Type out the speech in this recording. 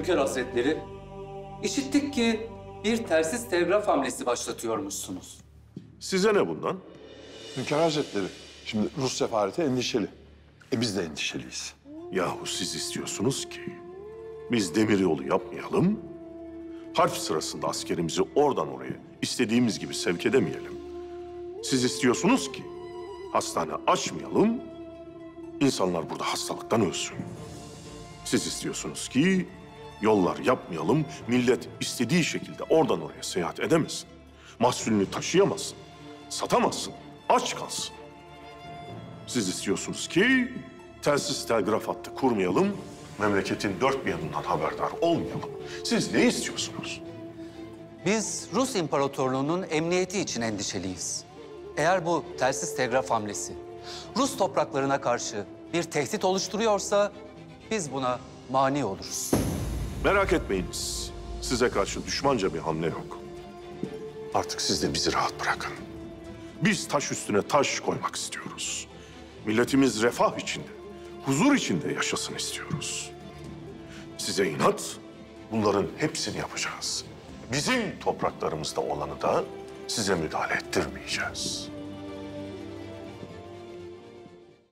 Hünkâr Hazretleri, işittik ki bir tersiz telgraf hamlesi başlatıyormuşsunuz. Size ne bundan? Hünkâr Hazretleri, şimdi Rus sefareti endişeli. Biz de endişeliyiz. Yahu siz istiyorsunuz ki biz demiryolu yapmayalım, harp sırasında askerimizi oradan oraya istediğimiz gibi sevk edemeyelim. Siz istiyorsunuz ki hastane açmayalım, insanlar burada hastalıktan ölsün. Siz istiyorsunuz ki yollar yapmayalım, millet istediği şekilde oradan oraya seyahat edemesin. Mahsulünü taşıyamasın, satamasın, aç kalsın. Siz istiyorsunuz ki telsiz telgraf hattı kurmayalım, memleketin dört bir yanından haberdar olmayalım. Siz ne istiyorsunuz? Biz Rus İmparatorluğu'nun emniyeti için endişeliyiz. Eğer bu telsiz telgraf hamlesi Rus topraklarına karşı bir tehdit oluşturuyorsa biz buna mani oluruz. Merak etmeyiniz. Size karşı düşmanca bir hamle yok. Artık siz de bizi rahat bırakın. Biz taş üstüne taş koymak istiyoruz. Milletimiz refah içinde, huzur içinde yaşasın istiyoruz. Size inat, bunların hepsini yapacağız. Bizim topraklarımızda olanı da size müdahale ettirmeyeceğiz.